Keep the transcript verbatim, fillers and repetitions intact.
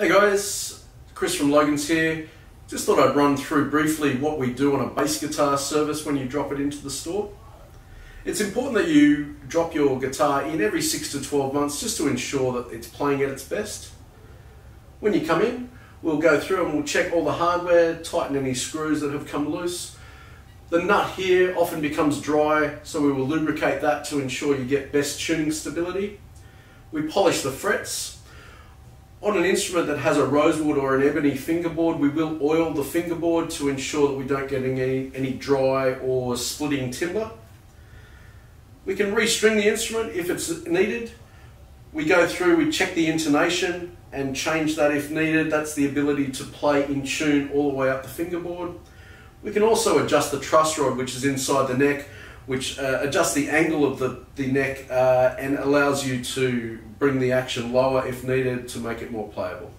Hey guys, Chris from Logans here. Just thought I'd run through briefly what we do on a bass guitar service when you drop it into the store. It's important that you drop your guitar in every six to twelve months just to ensure that it's playing at its best. When you come in, we'll go through and we'll check all the hardware, tighten any screws that have come loose. The nut here often becomes dry, so we will lubricate that to ensure you get best tuning stability. We polish the frets. On an instrument that has a rosewood or an ebony fingerboard, we will oil the fingerboard to ensure that we don't get any, any dry or splitting timber. We can restring the instrument if it's needed. We go through, we check the intonation and change that if needed. That's the ability to play in tune all the way up the fingerboard. We can also adjust the truss rod, which is inside the neck, which uh, adjusts the angle of the, the neck uh, and allows you to bring the action lower if needed to make it more playable.